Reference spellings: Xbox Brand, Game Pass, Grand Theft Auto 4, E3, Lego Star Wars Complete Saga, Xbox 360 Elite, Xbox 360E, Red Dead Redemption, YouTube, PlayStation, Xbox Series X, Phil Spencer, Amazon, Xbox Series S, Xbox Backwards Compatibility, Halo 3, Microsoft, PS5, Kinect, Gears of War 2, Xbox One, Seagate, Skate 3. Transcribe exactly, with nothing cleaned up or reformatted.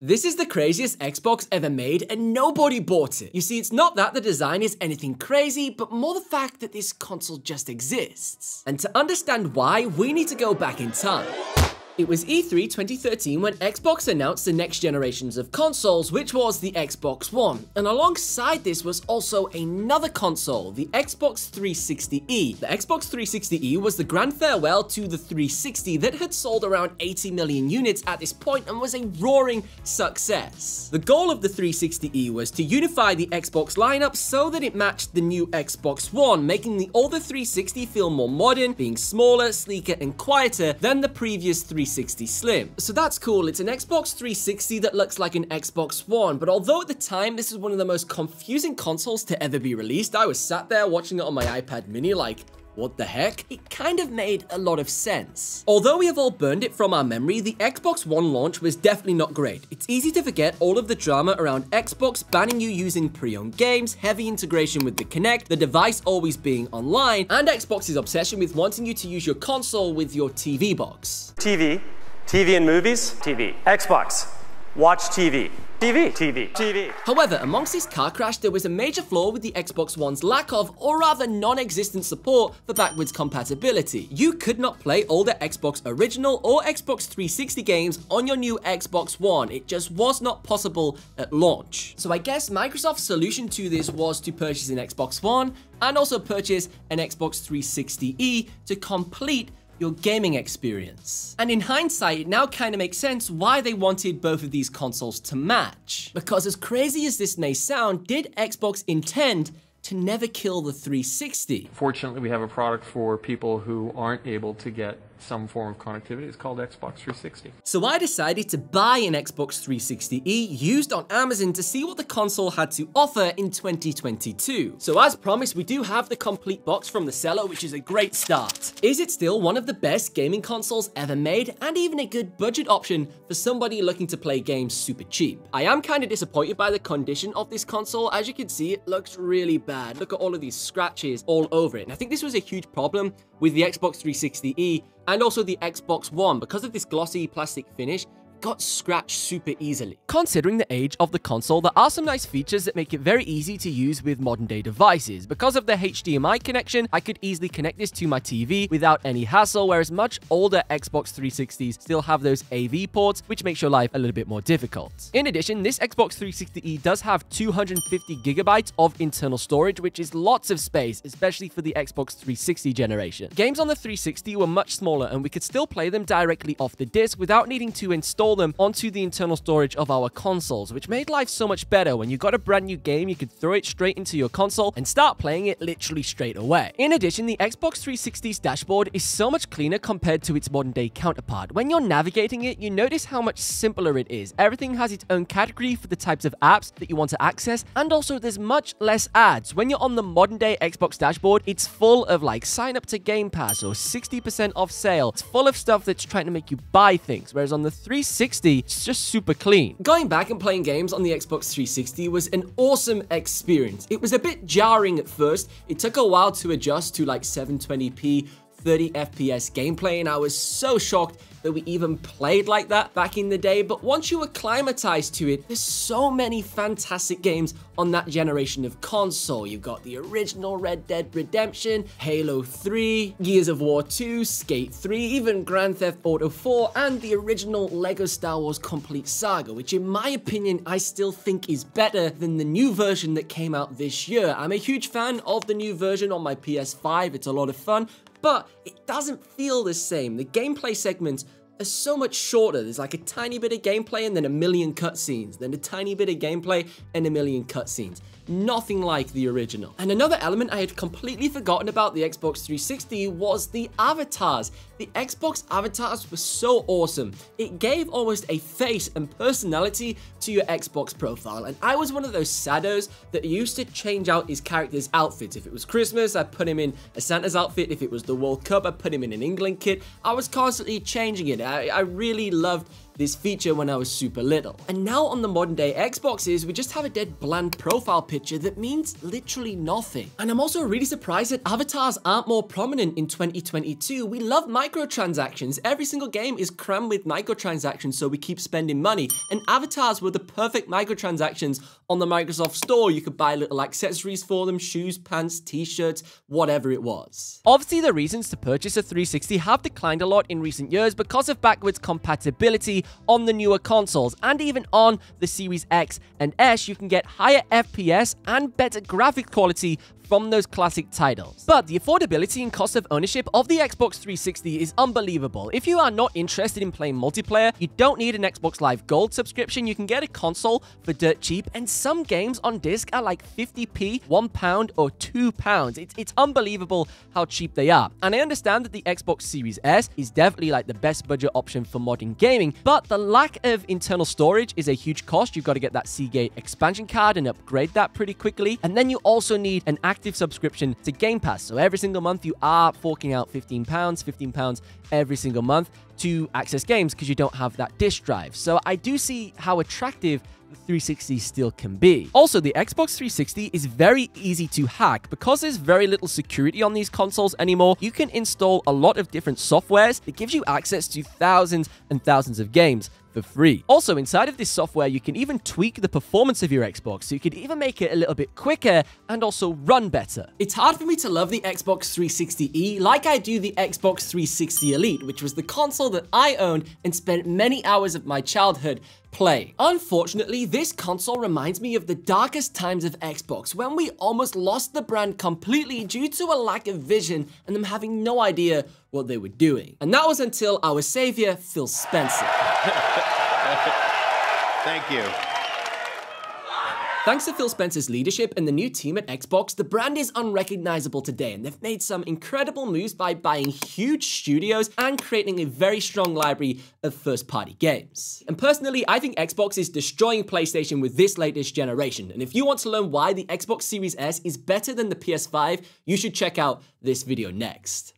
This is the craziest Xbox ever made and nobody bought it. You see, it's not that the design is anything crazy, but more the fact that this console just exists. And to understand why, we need to go back in time. It was E three twenty thirteen when Xbox announced the next generations of consoles, which was the Xbox One. And alongside this was also another console, the Xbox three sixty E. The Xbox three sixty E was the grand farewell to the three sixty that had sold around eighty million units at this point and was a roaring success. The goal of the three sixty E was to unify the Xbox lineup so that it matched the new Xbox One, making the older three sixty feel more modern, being smaller, sleeker, and quieter than the previous three sixty Slim. So that's cool. It's an Xbox three sixty that looks like an Xbox One, but although at the time this is one of the most confusing consoles to ever be released, I was sat there watching it on my iPad mini like, what the heck? It kind of made a lot of sense. Although we have all burned it from our memory, the Xbox One launch was definitely not great. It's easy to forget all of the drama around Xbox banning you using pre-owned games, heavy integration with the Kinect, the device always being online, and Xbox's obsession with wanting you to use your console with your T V box. T V, T V and movies, T V, Xbox, watch T V. T V, T V, T V. However, amongst this car crash, there was a major flaw with the Xbox One's lack of, or rather non-existent support for backwards compatibility. You could not play older Xbox Original or Xbox three sixty games on your new Xbox One. It just was not possible at launch. So I guess Microsoft's solution to this was to purchase an Xbox One and also purchase an Xbox three sixty E to complete your gaming experience. And in hindsight, it now kind of makes sense why they wanted both of these consoles to match. Because as crazy as this may sound, did Xbox intend to never kill the three sixty? Fortunately, we have a product for people who aren't able to get some form of connectivity. It's called Xbox three sixty. So I decided to buy an Xbox three sixty E used on Amazon to see what the console had to offer in twenty twenty-two. So as promised, we do have the complete box from the seller, which is a great start. Is it still one of the best gaming consoles ever made and even a good budget option for somebody looking to play games super cheap? I am kind of disappointed by the condition of this console. As you can see, it looks really bad. Look at all of these scratches all over it. And I think this was a huge problem with the Xbox three sixty E and also the Xbox One. Because of this glossy plastic finish, it got scratched super easily. Considering the age of the console, there are some nice features that make it very easy to use with modern day devices. Because of the H D M I connection, I could easily connect this to my T V without any hassle, whereas much older Xbox three sixties still have those A V ports, which makes your life a little bit more difficult. In addition, this Xbox three sixty E does have two hundred fifty gigabytes of internal storage, which is lots of space, especially for the Xbox three sixty generation. Games on the three sixty were much smaller, and we could still play them directly off the disc without needing to install them onto the internal storage of our consoles, which made life so much better. When you got a brand new game, you could throw it straight into your console and start playing it literally straight away. In addition, the Xbox three sixty's dashboard is so much cleaner compared to its modern day counterpart. When you're navigating it, you notice how much simpler it is. Everything has its own category for the types of apps that you want to access, and also there's much less ads. When you're on the modern day Xbox dashboard, it's full of like sign up to Game Pass or sixty percent off sale. It's full of stuff that's trying to make you buy things, whereas on the three sixty, it's just super clean. Going back and playing games on the Xbox three sixty was an awesome experience. It was a bit jarring at first. It took a while to adjust to like seven twenty p, thirty F P S gameplay, and I was so shocked that we even played like that back in the day. But once you acclimatized to it, there's so many fantastic games on that generation of console. You've got the original Red Dead Redemption, Halo three, Gears of War two, Skate three, even Grand Theft Auto four, and the original Lego Star Wars Complete Saga, which in my opinion, I still think is better than the new version that came out this year. I'm a huge fan of the new version on my P S five. It's a lot of fun, but it doesn't feel the same. The gameplay segments are so much shorter. There's like a tiny bit of gameplay and then a million cutscenes, then a tiny bit of gameplay and a million cutscenes. Nothing like the original. And another element I had completely forgotten about the Xbox three sixty was the avatars. The Xbox avatars were so awesome. It gave almost a face and personality to your Xbox profile. And I was one of those saddos that used to change out his character's outfits. If it was Christmas, I put him in a Santa's outfit. If it was the World Cup, I put him in an England kit. I was constantly changing it. I, I really loved this feature when I was super little. And now on the modern day Xboxes, we just have a dead bland profile picture that means literally nothing. And I'm also really surprised that avatars aren't more prominent in twenty twenty-two. We love microtransactions. Every single game is crammed with microtransactions, so we keep spending money. And avatars were the perfect microtransactions on the Microsoft Store. You could buy little accessories for them, shoes, pants, t-shirts, whatever it was. Obviously, the reasons to purchase a three sixty have declined a lot in recent years because of backwards compatibility on the newer consoles, and even on the Series X and S, you can get higher F P S and better graphic quality from those classic titles. But the affordability and cost of ownership of the Xbox three sixty is unbelievable. If you are not interested in playing multiplayer, you don't need an Xbox Live Gold subscription. You can get a console for dirt cheap, and some games on disc are like fifty p, one pound or two pounds. It's, it's unbelievable how cheap they are. And I understand that the Xbox Series S is definitely like the best budget option for modern gaming, but the lack of internal storage is a huge cost. You've got to get that Seagate expansion card and upgrade that pretty quickly. And then you also need an active Active subscription to Game Pass. So every single month you are forking out fifteen pounds, fifteen pounds every single month to access games because you don't have that disk drive. So I do see how attractive the three sixty still can be. Also, the Xbox three sixty is very easy to hack because there's very little security on these consoles anymore. You can install a lot of different softwares that gives you access to thousands and thousands of games for free. Also, inside of this software, you can even tweak the performance of your Xbox, so you could even make it a little bit quicker and also run better. It's hard for me to love the Xbox three sixty E like I do the Xbox three sixty Elite, which was the console that I owned and spent many hours of my childhood play. Unfortunately, this console reminds me of the darkest times of Xbox, when we almost lost the brand completely due to a lack of vision and them having no idea what they were doing. And that was until our savior, Phil Spencer. Thank you. Thanks to Phil Spencer's leadership and the new team at Xbox, the brand is unrecognizable today, and they've made some incredible moves by buying huge studios and creating a very strong library of first-party games. And personally, I think Xbox is destroying PlayStation with this latest generation, and if you want to learn why the Xbox Series S is better than the P S five, you should check out this video next.